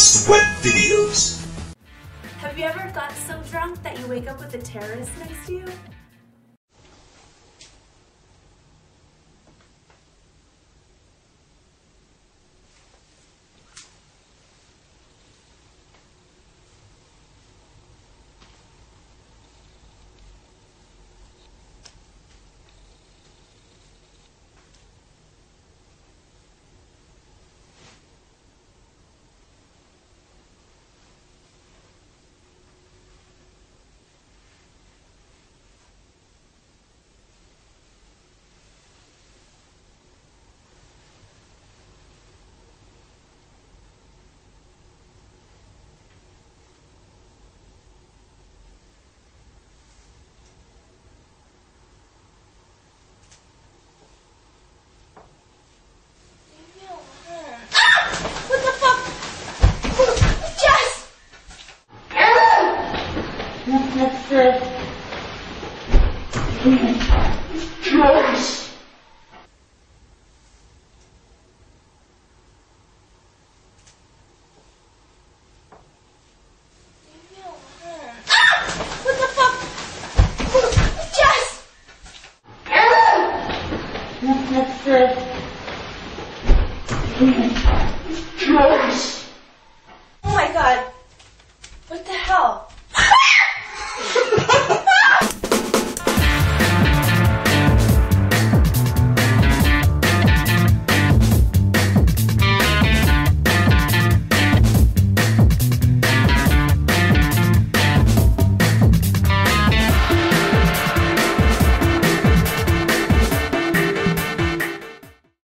best web videos. Have you ever got so drunk that you wake up with a terrorist next to you? Yes. What the fuck? Jess! Yes. Oh my god. What the hell?